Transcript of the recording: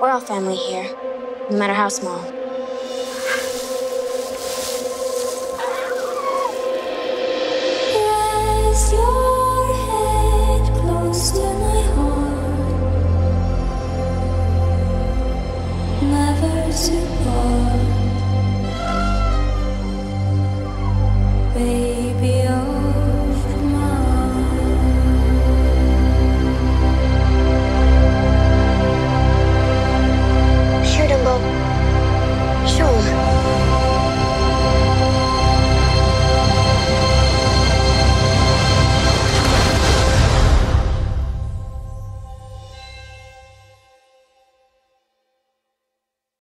We're all family here, no matter how small.